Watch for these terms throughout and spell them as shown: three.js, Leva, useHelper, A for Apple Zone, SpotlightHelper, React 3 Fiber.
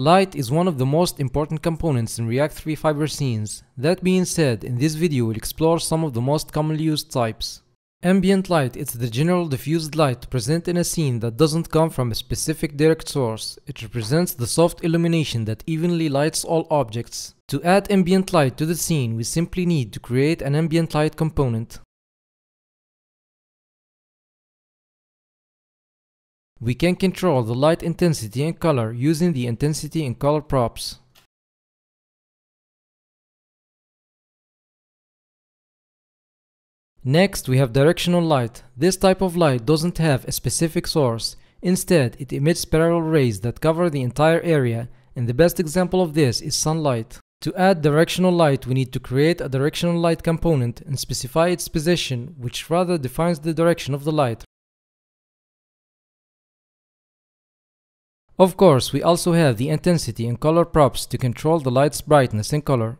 Light is one of the most important components in React 3 Fiber scenes. That being said, in this video we'll explore some of the most commonly used types. Ambient light is the general diffused light present in a scene that doesn't come from a specific direct source. It represents the soft illumination that evenly lights all objects. To add ambient light to the scene, we simply need to create an ambient light component. We can control the light intensity and color using the intensity and color props. Next, we have directional light. This type of light doesn't have a specific source. Instead, it emits parallel rays that cover the entire area, and the best example of this is sunlight. To add directional light, we need to create a directional light component and specify its position, which rather defines the direction of the light. Of course, we also have the intensity and color props to control the light's brightness and color.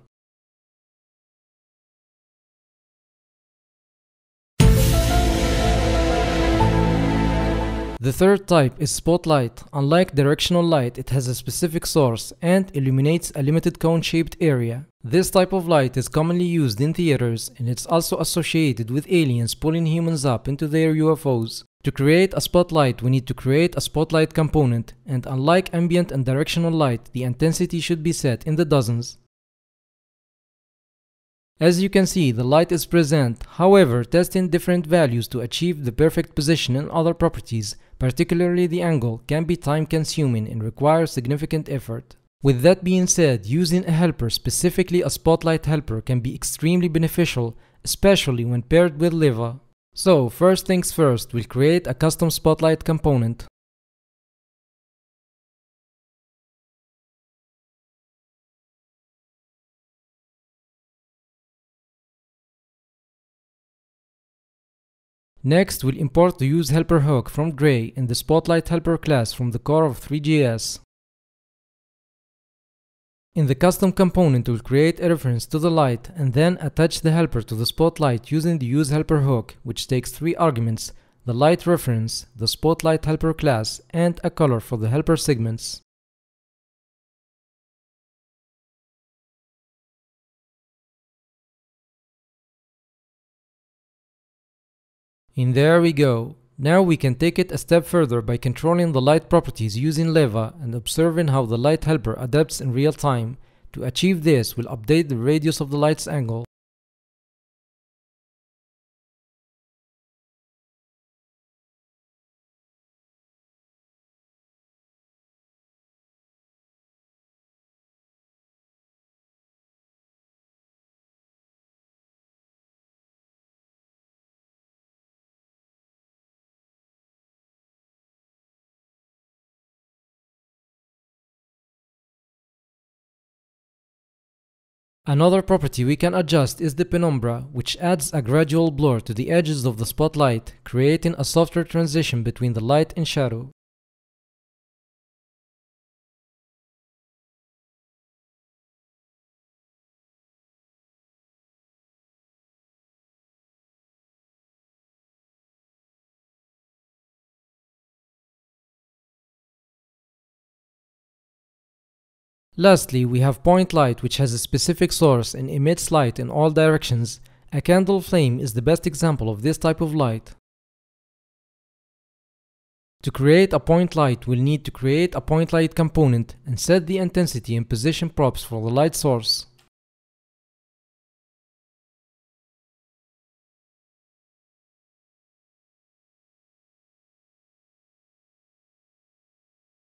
The third type is spotlight. Unlike directional light, it has a specific source and illuminates a limited cone-shaped area. This type of light is commonly used in theaters, and it's also associated with aliens pulling humans up into their UFOs. To create a spotlight, we need to create a spotlight component, and unlike ambient and directional light, the intensity should be set in the dozens. As you can see, the light is present, however, testing different values to achieve the perfect position and other properties, particularly the angle, can be time-consuming and requires significant effort. With that being said, using a helper, specifically a spotlight helper, can be extremely beneficial, especially when paired with Leva. So, first things first, we'll create a custom spotlight component. Next, we'll import the useHelper hook from Gray and the Spotlight Helper class from the core of three.js. In the custom component, we'll create a reference to the light and then attach the helper to the spotlight using the useHelper hook, which takes three arguments: the light reference, the spotlight helper class, and a color for the helper segments. And there we go. Now we can take it a step further by controlling the light properties using Leva and observing how the light helper adapts in real time. To achieve this, we'll update the radius of the light's angle. Another property we can adjust is the penumbra, which adds a gradual blur to the edges of the spotlight, creating a softer transition between the light and shadow. Lastly, we have point light, which has a specific source and emits light in all directions. A candle flame is the best example of this type of light. To create a point light, we'll need to create a point light component and set the intensity and position props for the light source.